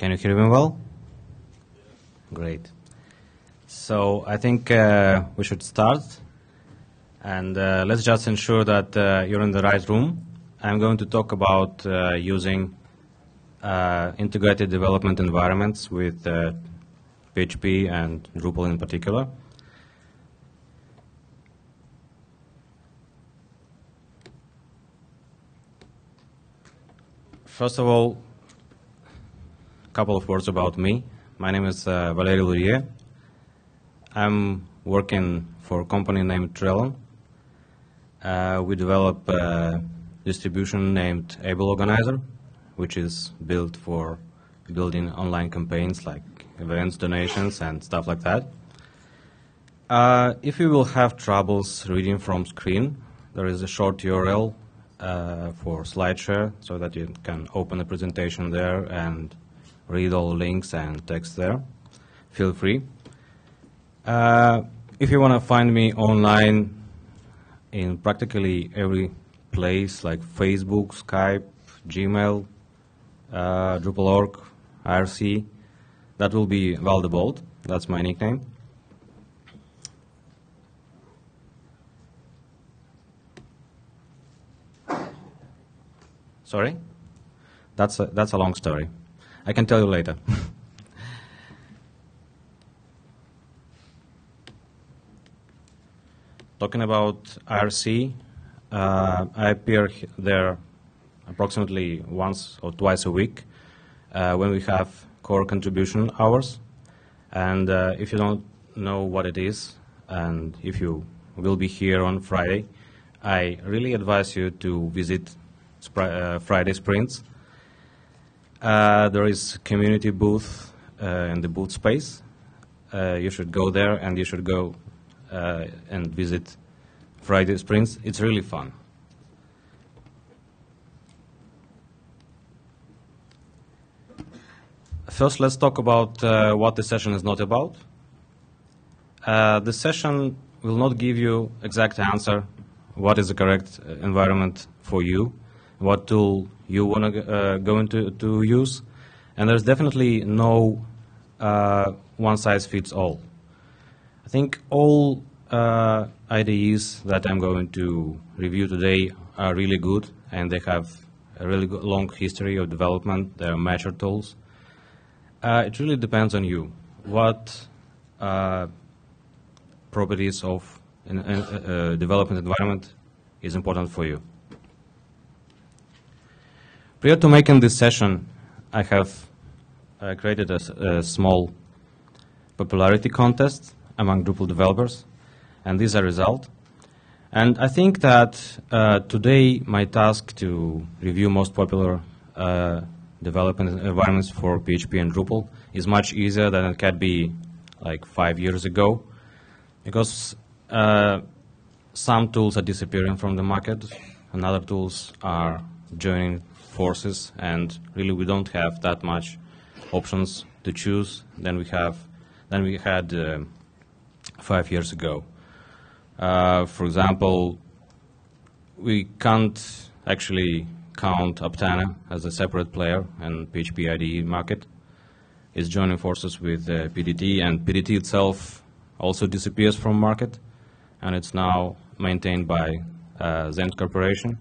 Can you hear me well? Great. So I think we should start. And let's just ensure that you're in the right room. I'm going to talk about using integrated development environments with PHP and Drupal in particular. First of all, a couple of words about me. My name is Valery Lurie. I'm working for a company named Trellon. We develop a distribution named Able Organizer, which is built for building online campaigns like events, donations, and stuff like that. If you will have troubles reading from screen, there is a short URL for SlideShare so that you can open a presentation there and read all links and text there. Feel free. If you want to find me online in practically every place like Facebook, Skype, Gmail, Drupal.org, IRC, that will be Valthebald. That's my nickname. Sorry? That's a long story. I can tell you later. Talking about IRC, I appear there approximately once or twice a week when we have core contribution hours. And if you don't know what it is, and if you will be here on Friday, I really advise you to visit Friday sprints. There is community booth in the booth space. You should go there and you should go and visit Friday sprints. It's really fun. First, let's talk about what the session is not about. The session will not give you exact answer what is the correct environment for you, what tool you want to go into use, and there's definitely no one-size-fits-all. I think all IDEs that I'm going to review today are really good, and they have a really good, long history of development. They're mature tools. It really depends on you. What properties of a development environment is important for you? Prior to making this session, I have created a small popularity contest among Drupal developers, and these are results. And I think that today my task to review most popular development environments for PHP and Drupal is much easier than it could be like 5 years ago, because some tools are disappearing from the market, and other tools are joining forces, and really we don't have that much options to choose than we had 5 years ago. For example, we can't actually count Aptana as a separate player, and PHP IDE market is joining forces with PDT, and PDT itself also disappears from market, and it's now maintained by Zend Corporation.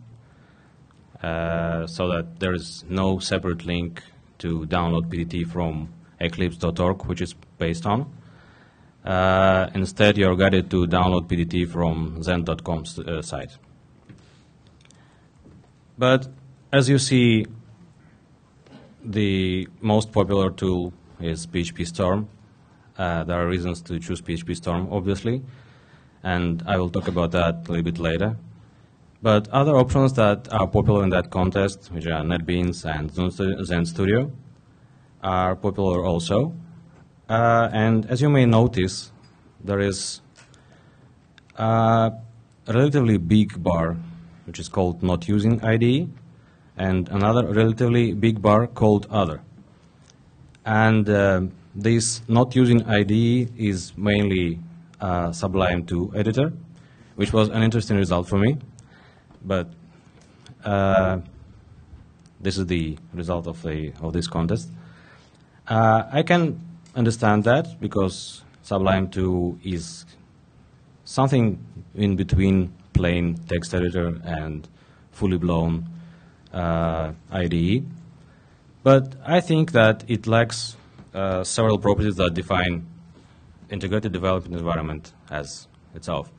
So that there is no separate link to download PDT from Eclipse.org, which is based on. Instead, you're guided to download PDT from Zend.com's site. But as you see, the most popular tool is PHPStorm. There are reasons to choose PHPStorm, obviously, and I will talk about that a little bit later. But other options that are popular in that contest, which are NetBeans and Zend Studio, are popular also. And as you may notice, there is a relatively big bar, which is called Not Using IDE, and another relatively big bar called Other. And this Not Using IDE is mainly Sublime 2 editor, which was an interesting result for me. But this is the result of this contest. I can understand that because Sublime 2 is something in between plain text editor and fully blown IDE. But I think that it lacks several properties that define integrated development environment as itself.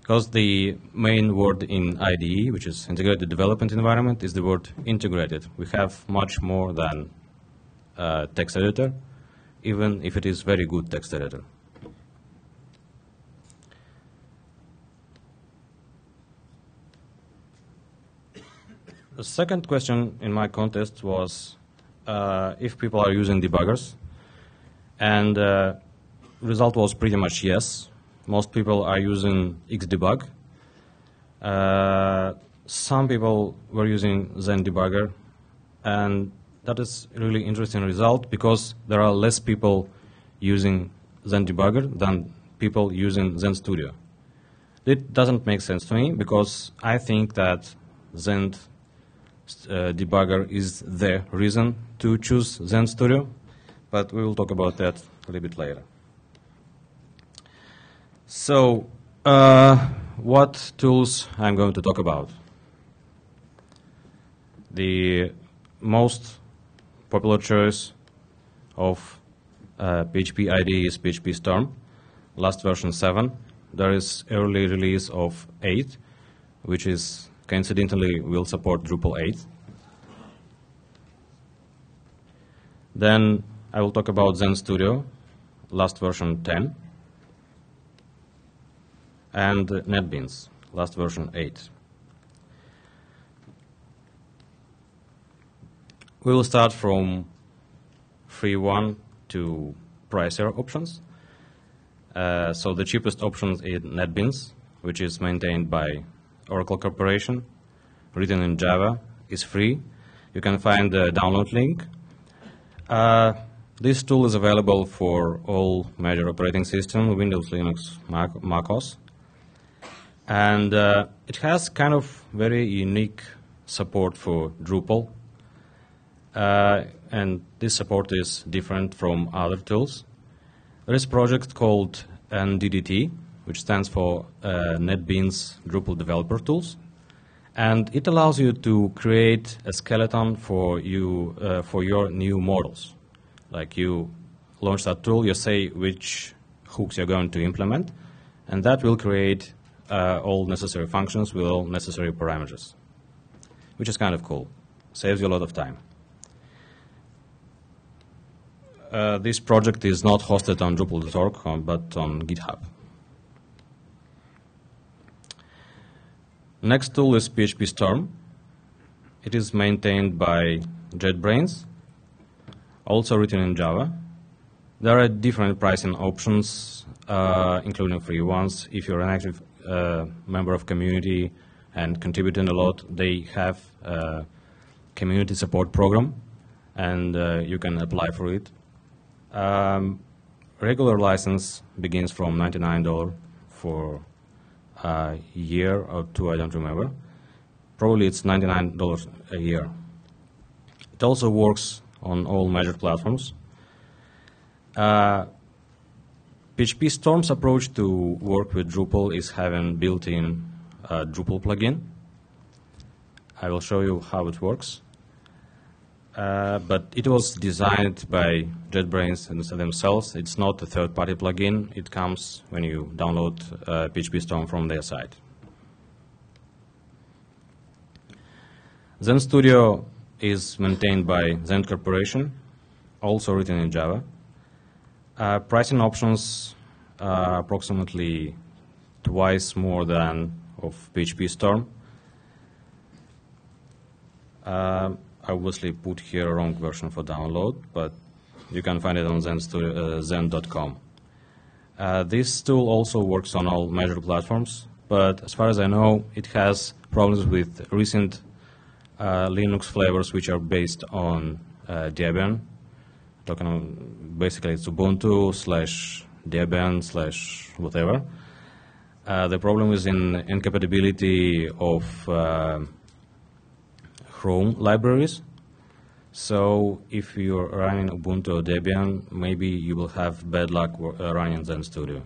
Because the main word in IDE, which is integrated development environment, is the word integrated. We have much more than text editor, even if it is very good text editor. The second question in my contest was if people are using debuggers, and result was pretty much yes. Most people are using Xdebug. Some people were using Zend Debugger, and that is really interesting result because there are less people using Zend Debugger than people using Zend Studio. It doesn't make sense to me because I think that Zend Debugger is the reason to choose Zend Studio, but we will talk about that a little bit later. So, what tools I'm going to talk about? The most popular choice of PHP IDE is PHPStorm, last version 7. There is early release of 8, which is coincidentally will support Drupal 8. Then I will talk about Zend Studio, last version 10. And NetBeans, last version 8. We will start from free one to pricier options. So the cheapest option is NetBeans, which is maintained by Oracle Corporation, written in Java, is free. You can find the download link. This tool is available for all major operating systems, Windows, Linux, macOS. And it has kind of very unique support for Drupal. And this support is different from other tools. There is a project called NDDT, which stands for NetBeans Drupal Developer Tools. And it allows you to create a skeleton for your new models. Like you launch that tool, you say which hooks you're going to implement, and that will create all necessary functions with all necessary parameters, which is kind of cool. Saves you a lot of time. This project is not hosted on Drupal.org, but on GitHub. Next tool is PHPStorm. It is maintained by JetBrains, also written in Java. There are different pricing options, including free ones. If you're an active member of community and contributing a lot, they have a community support program, and you can apply for it. Regular license begins from $99 for a year or two, I don't remember. Probably it's $99 a year. It also works on all major platforms. PHPStorm's approach to work with Drupal is having built-in Drupal plugin. I will show you how it works. But it was designed by JetBrains themselves. It's not a third-party plugin. It comes when you download PHPStorm from their site. Zend Studio is maintained by Zend Corporation, also written in Java. Pricing options are approximately twice more than of PHPStorm. I obviously put here a wrong version for download, but you can find it on Zend.com. This tool also works on all major platforms, but as far as I know, it has problems with recent Linux flavors which are based on Debian. Basically, it's Ubuntu/Debian/whatever. The problem is in incompatibility of Chrome libraries. So if you're running Ubuntu or Debian, maybe you will have bad luck running Zend Studio.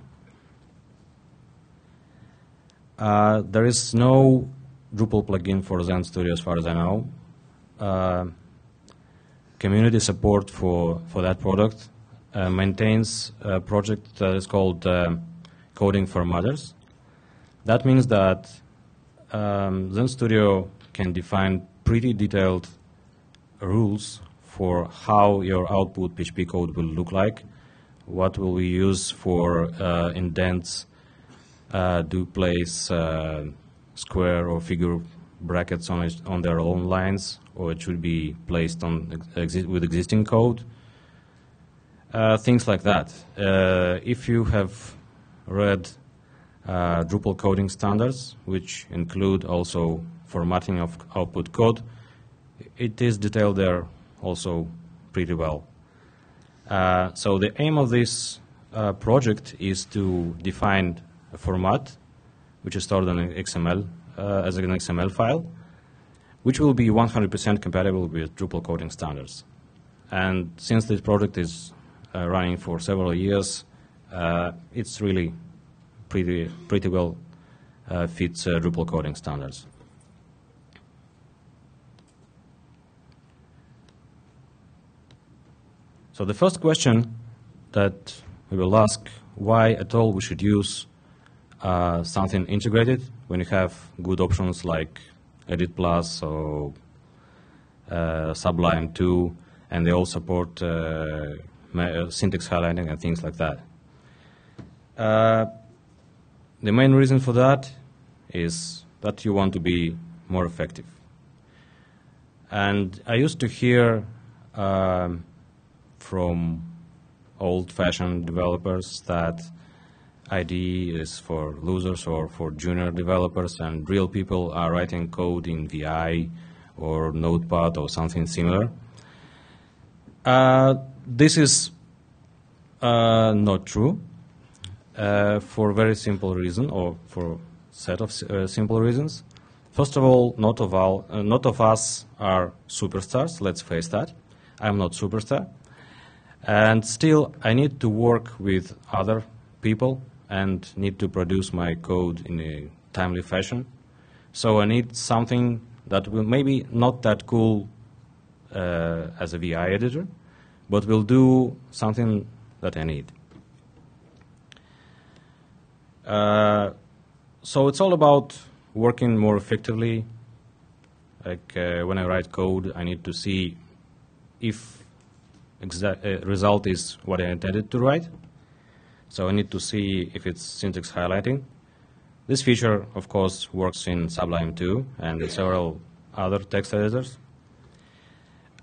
There is no Drupal plugin for Zend Studio as far as I know. Community support for that product maintains a project that is called Coding for Mothers. That means that Zend Studio can define pretty detailed rules for how your output PHP code will look like, what will we use for indents, do place, square or figure brackets on their own lines, or it should be placed on with existing code, things like that. If you have read Drupal coding standards, which include also formatting of output code, it is detailed there also pretty well. So the aim of this project is to define a format which is stored on XML as an XML file, which will be 100% compatible with Drupal coding standards. And since this project is running for several years, it's really pretty well fits Drupal coding standards. So the first question that we will ask, why at all we should use something integrated when you have good options like Edit Plus or Sublime 2, and they all support syntax highlighting and things like that. The main reason for that is that you want to be more effective. And I used to hear from old-fashioned developers that IDE is for losers or for junior developers, and real people are writing code in VI or Notepad or something similar. This is not true for a very simple reason, or for a set of simple reasons. First of all, not of us are superstars, let's face that. I'm not superstar. And still, I need to work with other people and need to produce my code in a timely fashion. So I need something that will maybe not that cool as a VI editor, but will do something that I need. So it's all about working more effectively. Like when I write code, I need to see if result is what I intended to write. So I need to see if it's syntax highlighting. This feature, of course, works in Sublime 2 and several other text editors.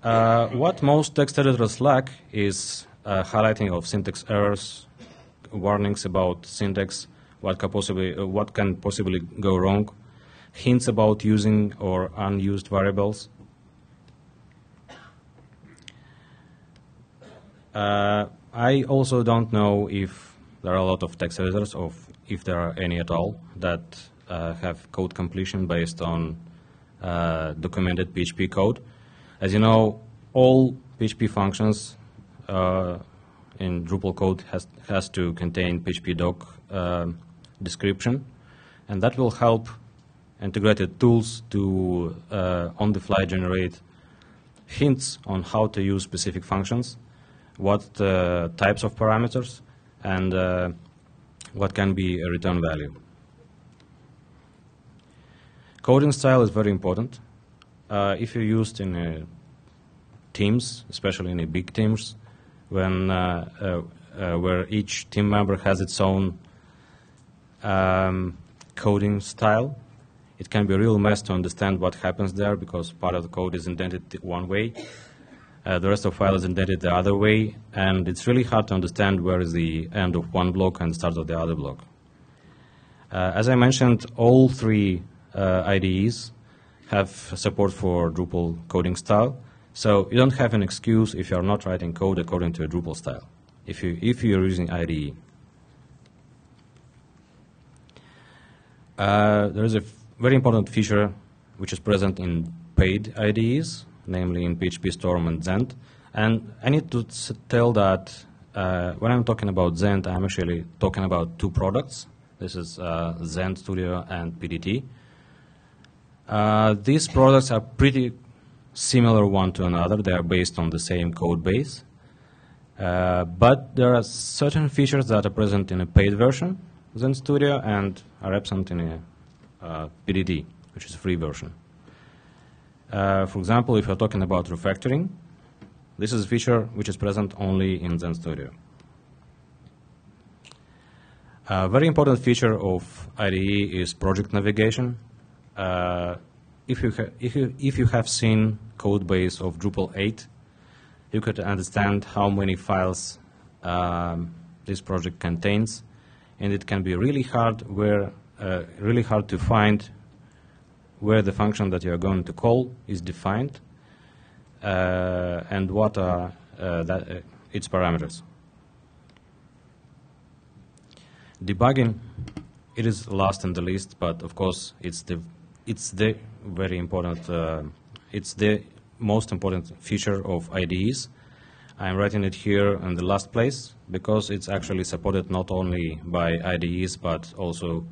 What most text editors lack is highlighting of syntax errors, warnings about syntax, what can possibly go wrong, hints about using or unused variables. I also don't know if there are a lot of text editors, or if there are any at all, that have code completion based on documented PHP code. As you know, all PHP functions in Drupal code has to contain PHP doc description, and that will help integrated tools to on-the-fly generate hints on how to use specific functions, what types of parameters, and what can be a return value. Coding style is very important. If you're used in teams, especially in big teams, when where each team member has its own coding style, it can be a real mess to understand what happens there, because part of the code is indented one way. The rest of the file is indented the other way, and it's really hard to understand where is the end of one block and start of the other block. As I mentioned, all three IDEs have support for Drupal coding style, so you don't have an excuse if you're not writing code according to a Drupal style, if you're using IDE. There is a very important feature which is present in paid IDEs, namely in PHPStorm and Zend. And I need to tell that when I'm talking about Zend, I'm actually talking about two products. This is Zend Studio and PDT. These products are pretty similar one to another. They are based on the same code base. But there are certain features that are present in a paid version, Zend Studio, and are absent in a PDT, which is a free version. For example, if you're talking about refactoring, this is a feature which is present only in Zend Studio. A very important feature of IDE is project navigation. If you have seen code base of Drupal 8, you could understand how many files this project contains, and it can be really hard to find where the function that you're going to call is defined and what are its parameters. Debugging, it is last in the list, but of course it's the most important feature of IDEs. I'm writing it here in the last place because it's actually supported not only by IDEs but also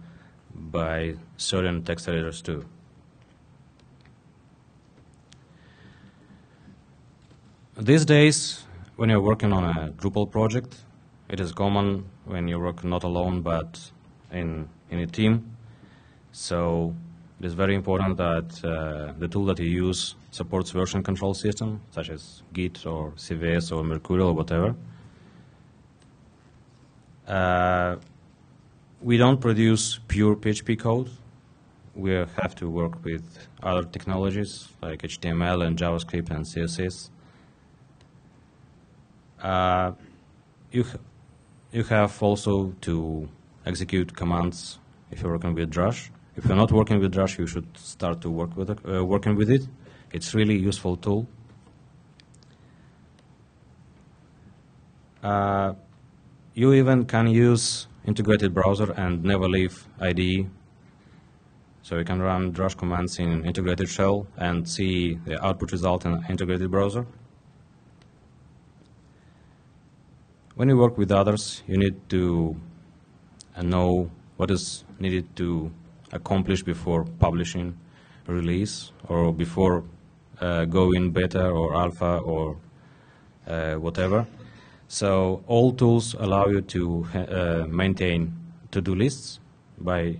by certain text editors too. These days, when you're working on a Drupal project, it is common when you work not alone but in a team. So it is very important that the tool that you use supports version control system, such as Git or CVS or Mercurial or whatever. We don't produce pure PHP code. We have to work with other technologies like HTML and JavaScript and CSS. You have also to execute commands if you're working with Drush. If you're not working with Drush, you should start to work with it. It's really useful tool. You even can use integrated browser and never leave IDE. So you can run Drush commands in integrated shell and see the output result in integrated browser. When you work with others, you need to know what is needed to accomplish before publishing a release or before going beta or alpha or whatever. So all tools allow you to maintain to-do lists by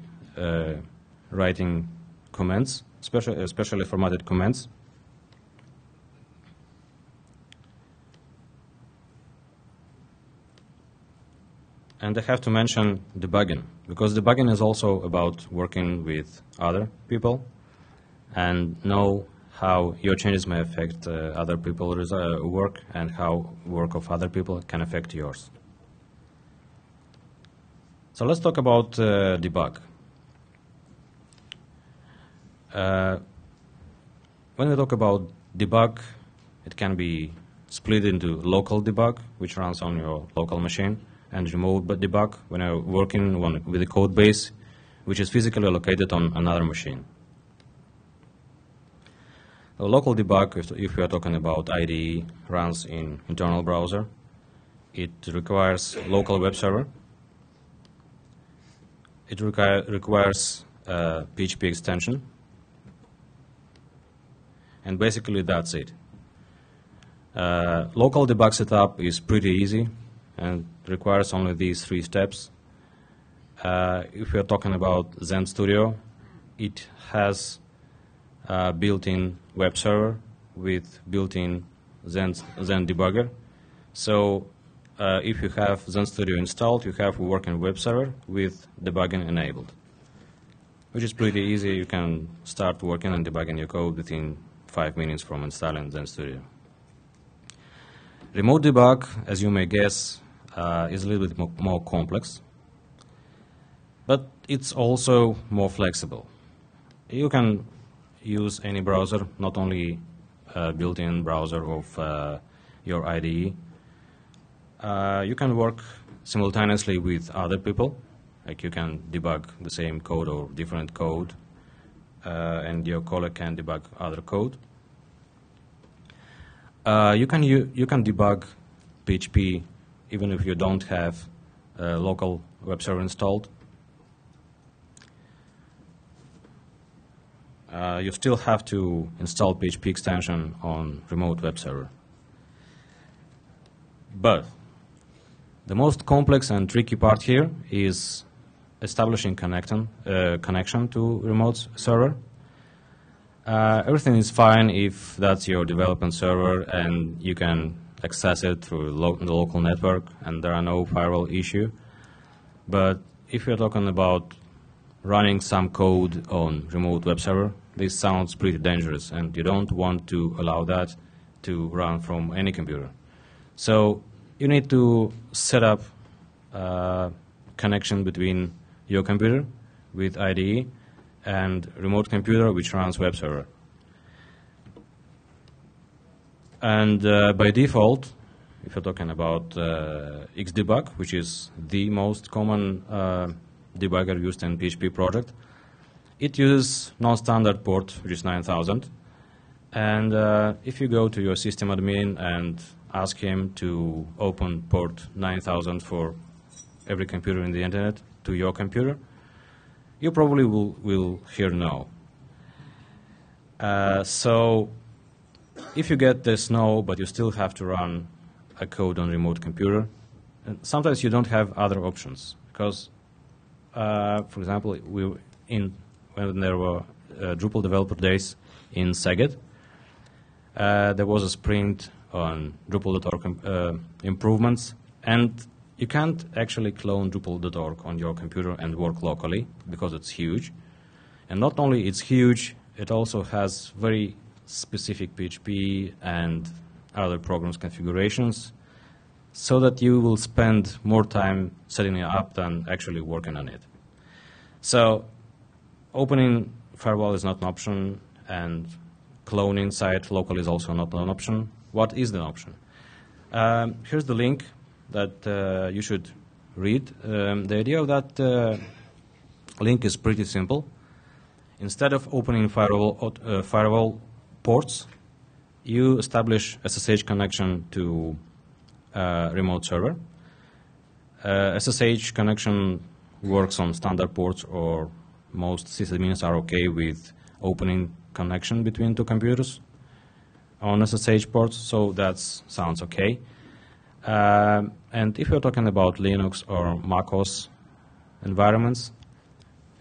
writing comments, especially formatted comments. And I have to mention debugging, because debugging is also about working with other people and know how your changes may affect other people's work and how work of other people can affect yours. So let's talk about debug. When we talk about debug, it can be split into local debug, which runs on your local machine, and remote debug when I'm working with a code base which is physically located on another machine. A local debug, if we are talking about IDE, runs in internal browser. It requires local web server. It requires a PHP extension. And basically that's it. Local debug setup is pretty easy and requires only these three steps. If we're talking about Zend Studio, it has a built-in web server with built-in Zend Debugger. So if you have Zend Studio installed, you have a working web server with debugging enabled, which is pretty easy. You can start working and debugging your code within 5 minutes from installing Zend Studio. Remote debug, as you may guess, is a little bit more complex, but it's also more flexible. You can use any browser, not only built-in browser of your IDE. You can work simultaneously with other people, like you can debug the same code or different code, and your colleague can debug other code. You can debug PHP even if you don't have a local web server installed. You still have to install PHP extension on remote web server. But the most complex and tricky part here is establishing connection to remote server. Everything is fine if that's your development server and you can access it through the local network and there are no firewall issue. But if you're talking about running some code on remote web server, this sounds pretty dangerous and you don't want to allow that to run from any computer. So you need to set up a connection between your computer with IDE and remote computer which runs web server. And by default, if you're talking about Xdebug, which is the most common debugger used in PHP project, it uses non-standard port, which is 9000. And if you go to your system admin and ask him to open port 9000 for every computer in the internet to your computer, you probably will hear no. So if you get this no, but you still have to run a code on remote computer, and sometimes you don't have other options because, for example, when there were Drupal developer days in Szeged, there was a sprint on Drupal.org improvements, and you can't actually clone Drupal.org on your computer and work locally because it's huge. And not only it's huge, it also has very specific PHP and other programs configurations, so that you will spend more time setting it up than actually working on it. So opening firewall is not an option, and cloning site locally is also not an option. What is the option? Here's the link that you should read. The idea of that link is pretty simple. Instead of opening firewall ports, you establish SSH connection to remote server. SSH connection works on standard ports, or most sysadmins are okay with opening connection between two computers on SSH ports, so that sounds okay. And if you're talking about Linux or macOS environments,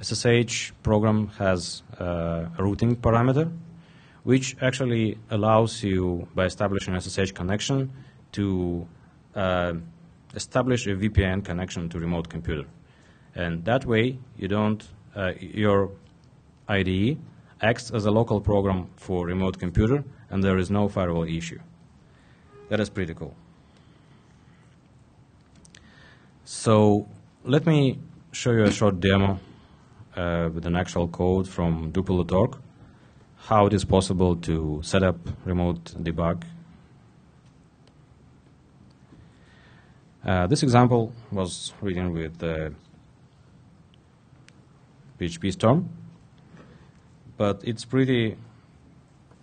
SSH program has a routing parameter, which actually allows you, by establishing SSH connection, to establish a VPN connection to remote computer. And that way, you don't, your IDE acts as a local program for remote computer, and there is no firewall issue. That is pretty cool. So let me show you a short demo with an actual code from Drupal.org, how it is possible to set up remote debug. This example was written with PHPStorm, but it's pretty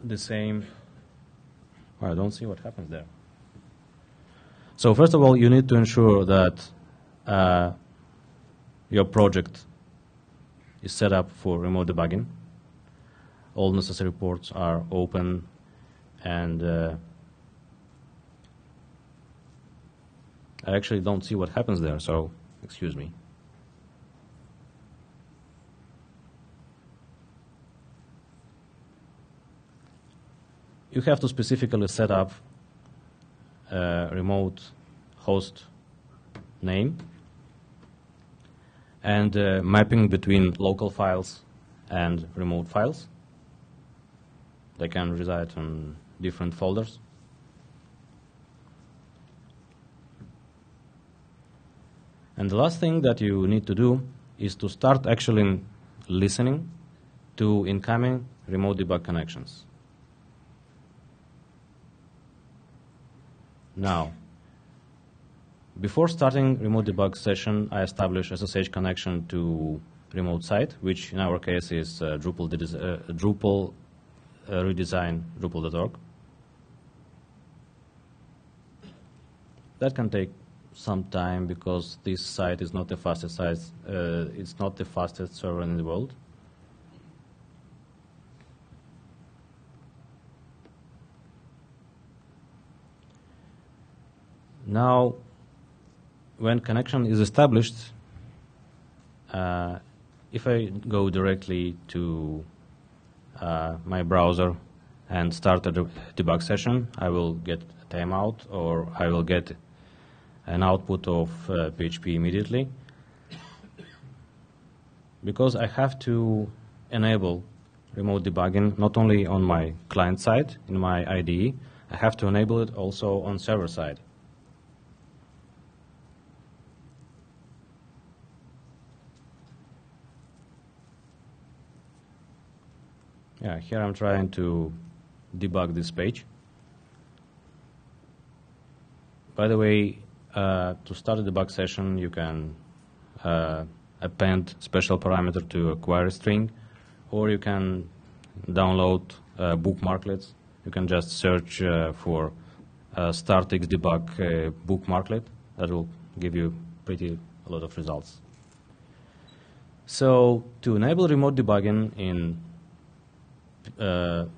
the same. Well, I don't see what happens there. So first of all, you need to ensure that your project is set up for remote debugging. All necessary ports are open, and I actually don't see what happens there, so excuse me. You have to specifically set up a remote host name and mapping between local files and remote files. They can reside on different folders. And the last thing that you need to do is to start actually listening to incoming remote debug connections. Now, before starting remote debug session, I establish SSH connection to remote site, which in our case is Drupal Redesign Drupal.org. That can take some time because this site is not the fastest site. It's not the fastest server in the world. Now, when connection is established, if I go directly to my browser and start a debug session, I will get a timeout, or I will get an output of PHP immediately, because I have to enable remote debugging not only on my client side in my IDE, I have to enable it also on server side. Yeah, here I'm trying to debug this page. By the way, to start a debug session, you can append special parameter to a query string, or you can download bookmarklets. You can just search for start Xdebug bookmarklet. That will give you a lot of results. So to enable remote debugging in on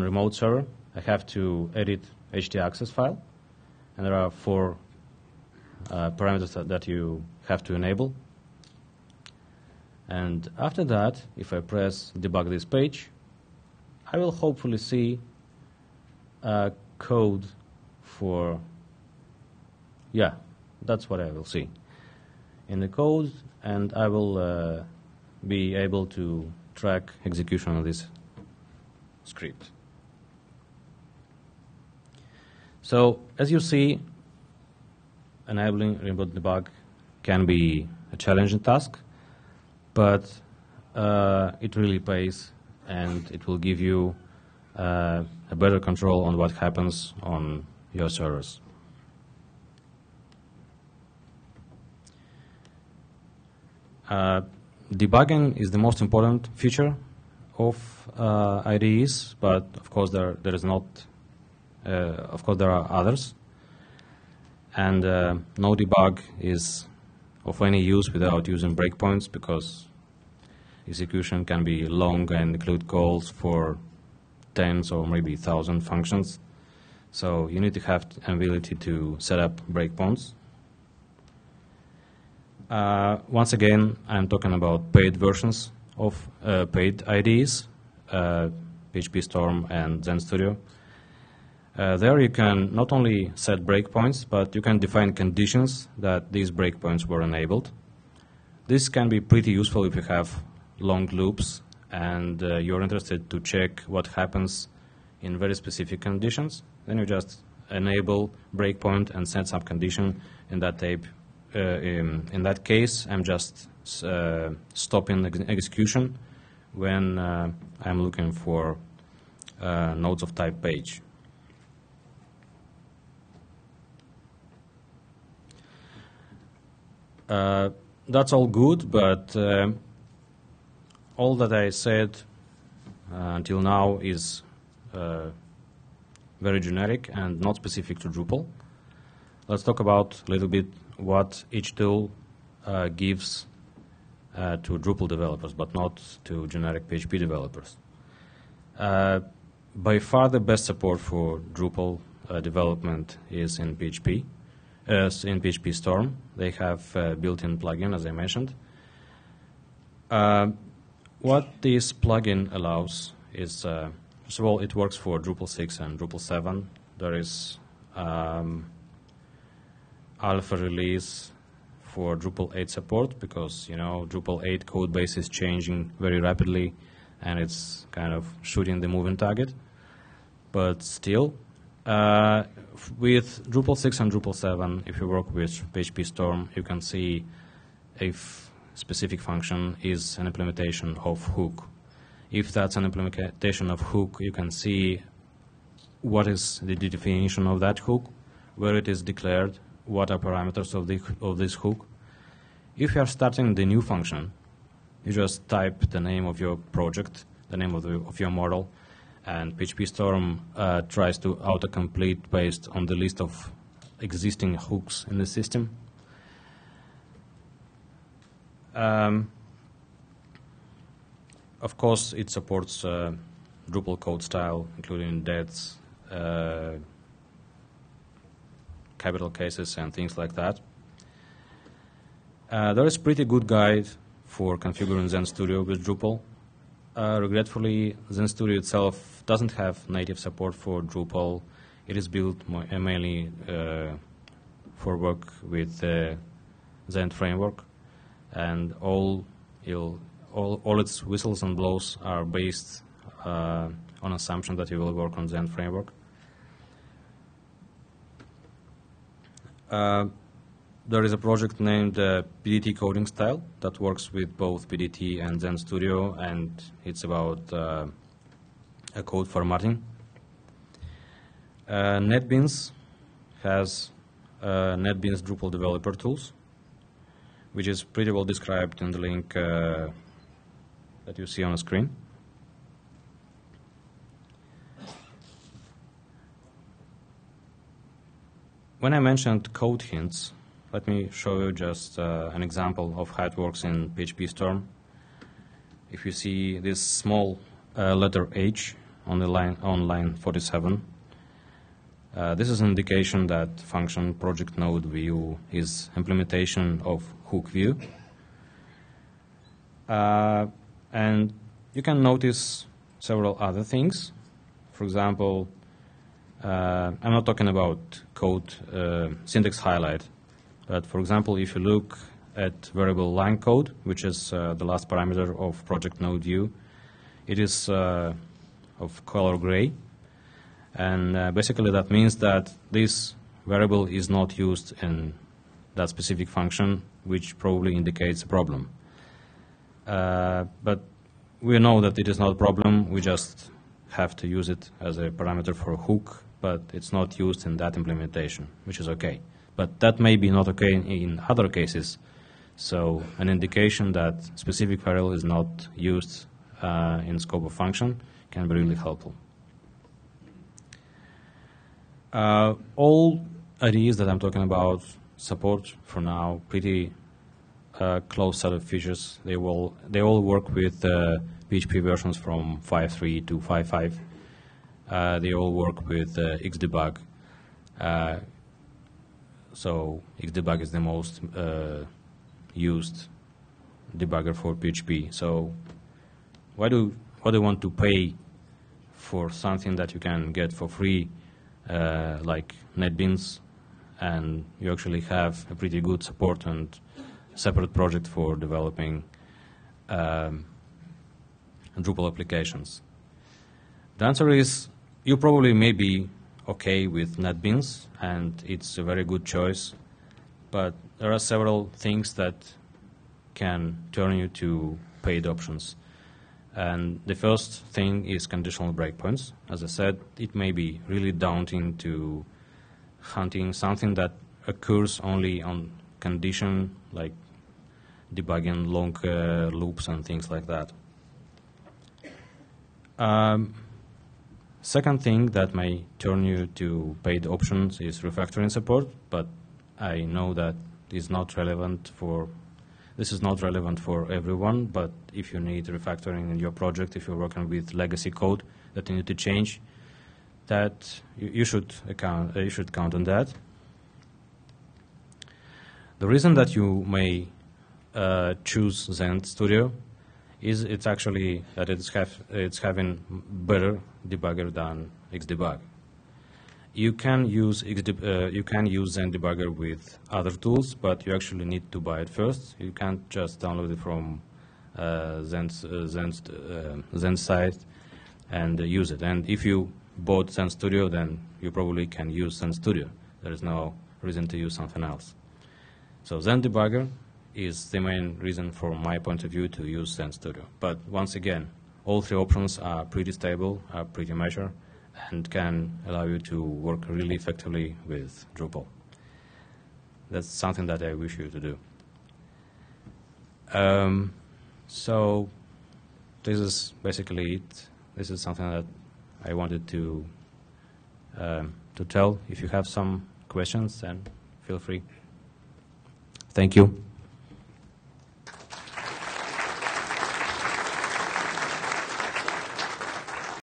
remote server, I have to edit htaccess file, and there are four parameters that you have to enable. And after that, if I press debug this page, I will hopefully see code for, yeah, that's what I will see in the code, and I will be able to track execution of this script. So, as you see, enabling remote debug can be a challenging task, but it really pays, and it will give you a better control on what happens on your servers. Debugging is the most important feature of IDEs, but of course there is not. Of course, there are others, and no debug is of any use without using breakpoints, because execution can be long and include calls for tens or maybe 1,000 functions. So you need to have the ability to set up breakpoints. Once again, I'm talking about paid versions of paid IDEs, PHPStorm and Zend Studio. There you can not only set breakpoints, but you can define conditions that these breakpoints were enabled. This can be pretty useful if you have long loops and you're interested to check what happens in very specific conditions. Then you just enable breakpoint and set some condition. In that type, in that case, I'm just stopping execution when I'm looking for nodes of type page. That's all good, but all that I said until now is very generic and not specific to Drupal. Let's talk about a little bit what each tool gives to Drupal developers, but not to generic PHP developers. By far the best support for Drupal development is in PHP, in PHPStorm. They have built-in plugin, as I mentioned. What this plugin allows is, first of all, it works for Drupal 6 and Drupal 7. There is alpha release for Drupal 8 support, because you know Drupal 8 code base is changing very rapidly and it's kind of shooting the moving target. But still, with Drupal 6 and Drupal 7, if you work with PHPStorm, you can see if specific function is an implementation of hook. If that's an implementation of hook, you can see what is the definition of that hook, where it is declared, what are parameters of this hook. If you are starting the new function, you just type the name of your project, the name of your model, and PHPStorm tries to autocomplete based on the list of existing hooks in the system. Of course, it supports Drupal code style, including deaths, capital cases, and things like that. There is a pretty good guide for configuring Zend Studio with Drupal. Regretfully, Zend Studio itself doesn't have native support for Drupal. It is built mainly for work with the Zend framework, and all its whistles and blows are based on assumption that you will work on Zend framework. There is a project named PDT Coding Style that works with both PDT and Zend Studio, and it's about a code formatting. NetBeans has NetBeans Drupal Developer Tools, which is pretty well described in the link that you see on the screen. When I mentioned code hints, let me show you just an example of how it works in PHPStorm. If you see this small letter H on the line, on line 47, this is an indication that function project node view is implementation of hook view. And you can notice several other things. For example, I'm not talking about code syntax highlight. But for example, if you look at variable line code, which is the last parameter of project node view, it is of color gray. And basically that means that this variable is not used in that specific function, which probably indicates a problem. But we know that it is not a problem. We just have to use it as a parameter for a hook, but it's not used in that implementation, which is okay. But that may be not okay in other cases. So an indication that specific variable is not used in scope of function can be really helpful. All IDEs that I'm talking about support for now pretty close set of features. They all work with PHP versions from 5.3 to 5.5. They all work with Xdebug. So Xdebug is the most used debugger for PHP. So why do you want to pay for something that you can get for free, like NetBeans, and you actually have a pretty good support and separate project for developing Drupal applications? The answer is you probably may be okay with NetBeans, and it's a very good choice, but there are several things that can turn you to paid options. And the first thing is conditional breakpoints. As I said, it may be really daunting to hunting something that occurs only on condition, like debugging long loops and things like that. Second thing that may turn you to paid options is refactoring support, but I know that is not relevant for, this is not relevant for everyone, but if you need refactoring in your project, if you're working with legacy code that you need to change, that you should count on that. The reason that you may choose Zend Studio is it's actually that it's having better debugger than Xdebug. You can use Zend Debugger with other tools, but you actually need to buy it first. You can't just download it from Zend's site and use it. And if you bought Zend Studio, then you probably can use Zend Studio. There is no reason to use something else. So Zend Debugger is the main reason from my point of view to use Zend Studio. But once again, all three options are pretty stable, are pretty mature, and can allow you to work really effectively with Drupal. That's something that I wish you to do. So this is basically it. This is something that I wanted to tell. If you have some questions, and feel free. Thank you.